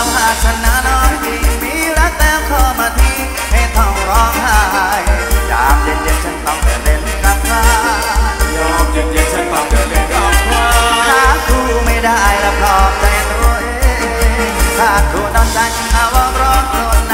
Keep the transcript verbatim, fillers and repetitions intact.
าวหากชนะน้องจริงมีรักแต้มเข้ามาทีให้ท้องร้องไห้ยามเย็นๆฉันต้องเดินเล่นกับใครยามเย็นๆฉันต้องเดินเล่นกับใครหาคู่ไม่ได้รับรองใจตัวเองหาคู่นอกใจเอาว่าร้อง